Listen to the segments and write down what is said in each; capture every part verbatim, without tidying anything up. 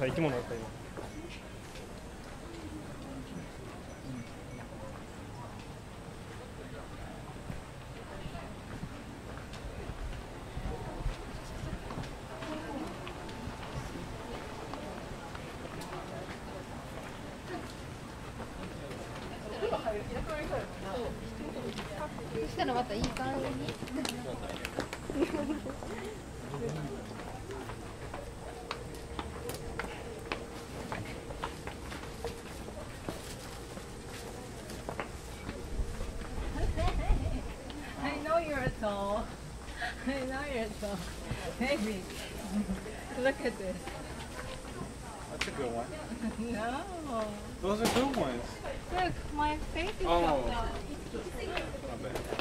さ生き物だった今。そしたらまたいい感じに。Maybe. Look at this. That's a good one. No. Those are good ones. Look, my face is oh. Not bad. Mm.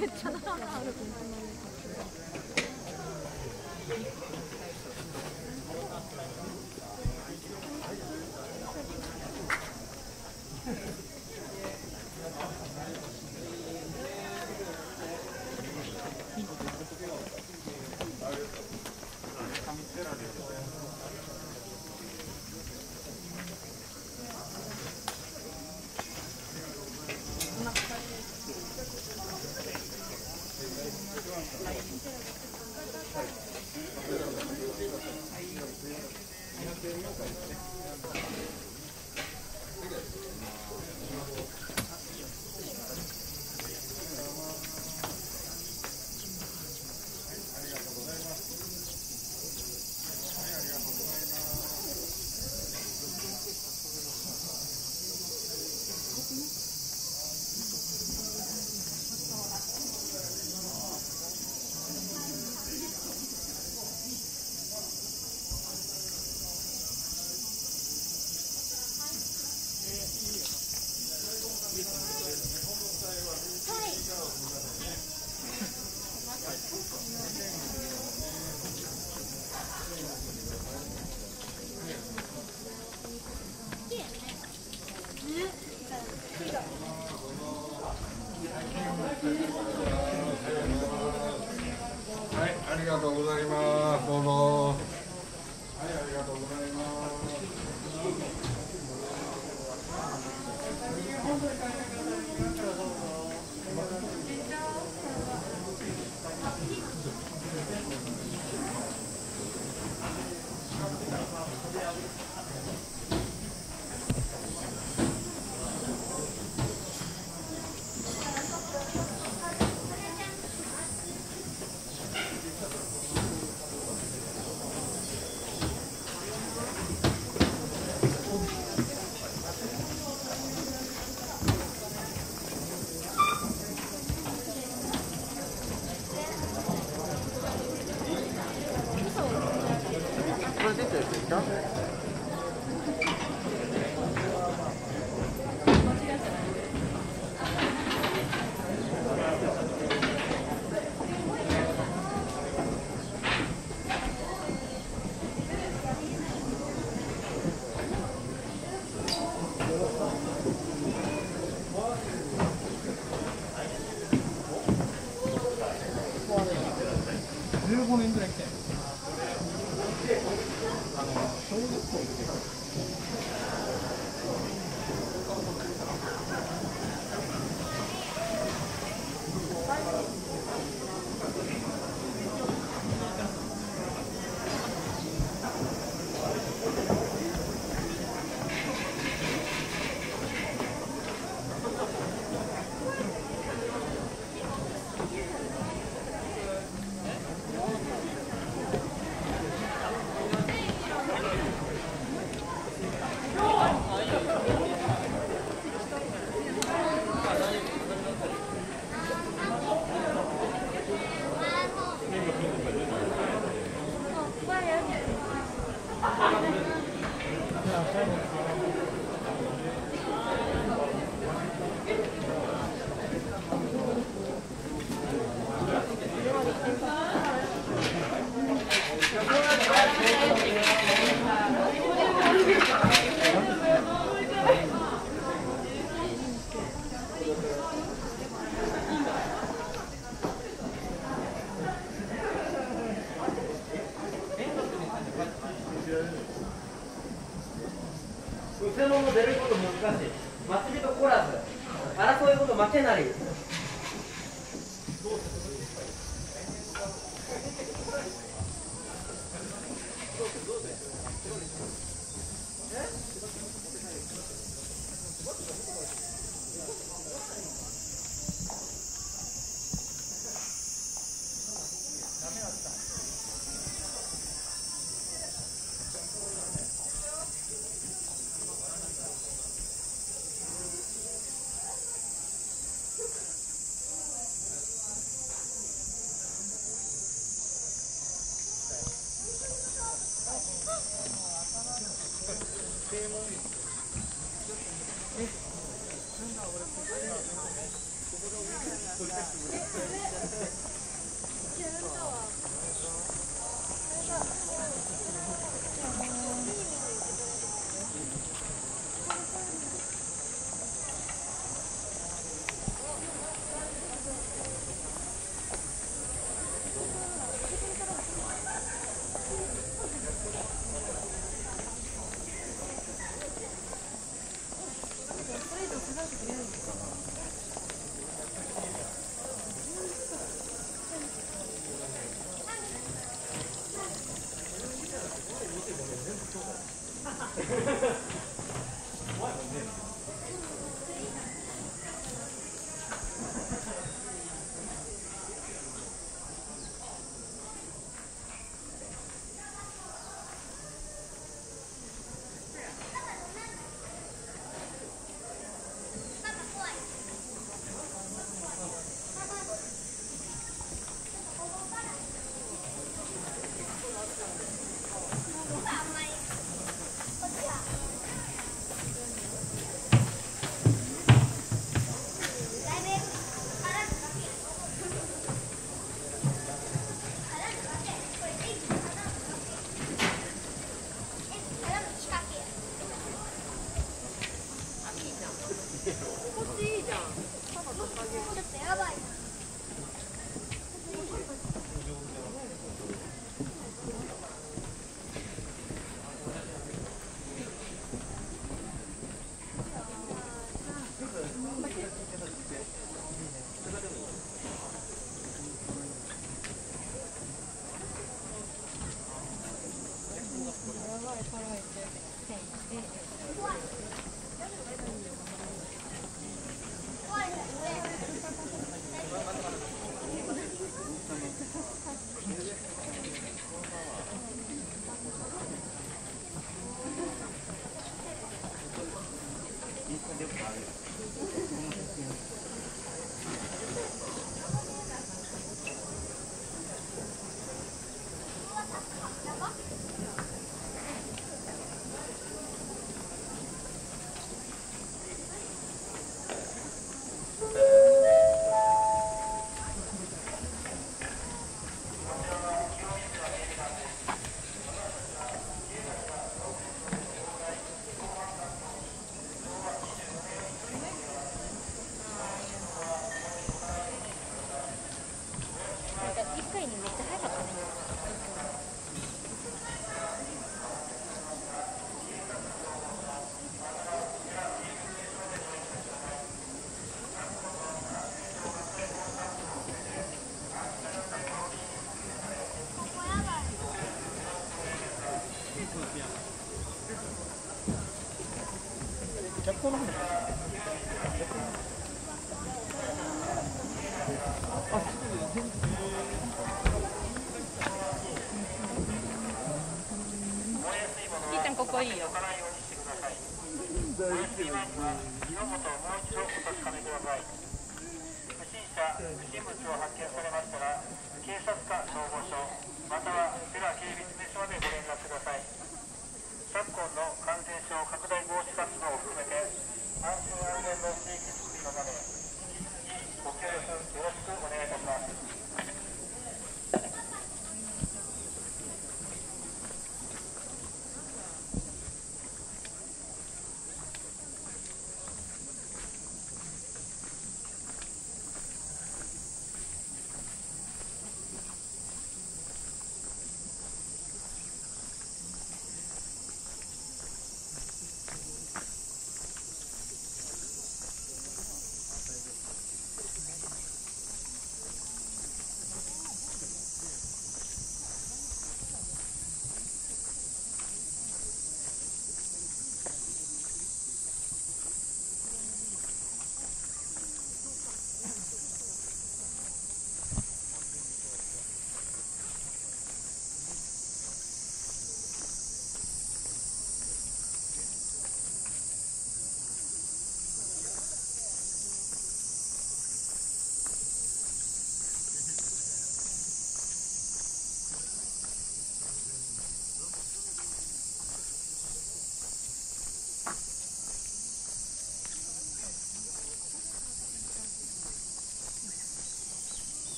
めっちゃ長々ある。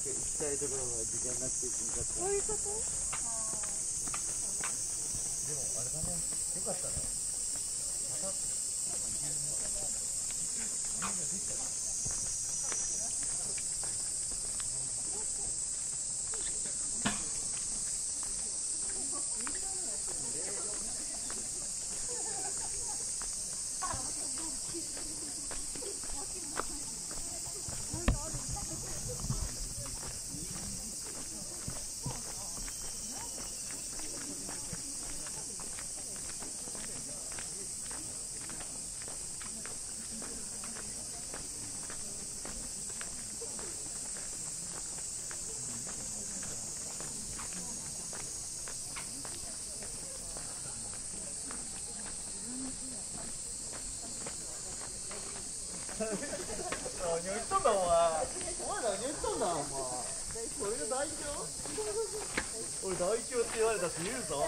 行きたいところが時間なくて行くんだって。そういうこと？でもあれだね、よかったね。またいけるね。できたね。何言っとんだお前。お前何言っとんだお前。俺が代表？俺代表って言われたって言うぞ。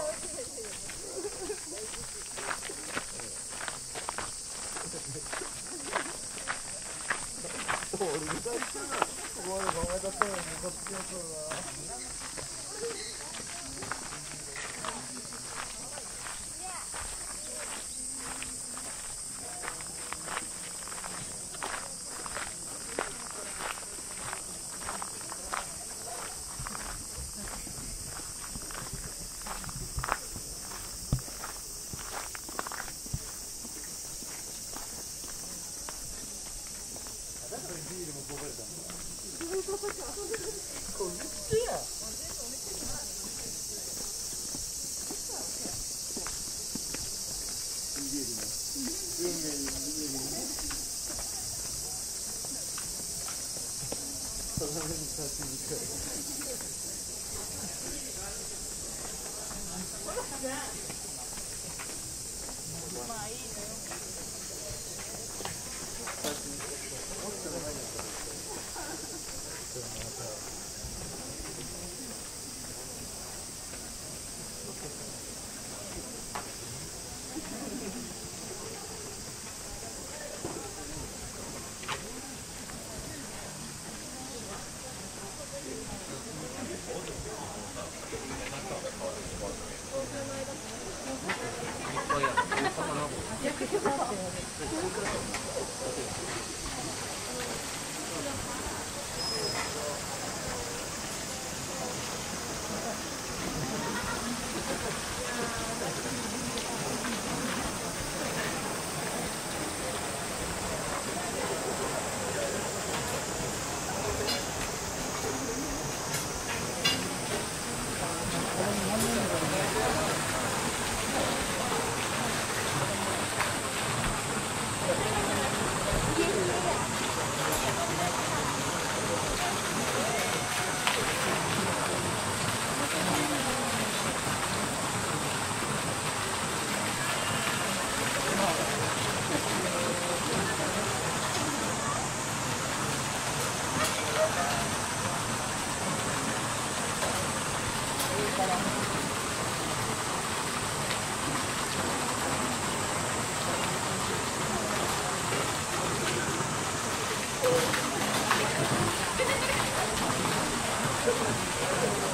俺代表だ。お前がお前だったらこっちのそうだ。Thank you.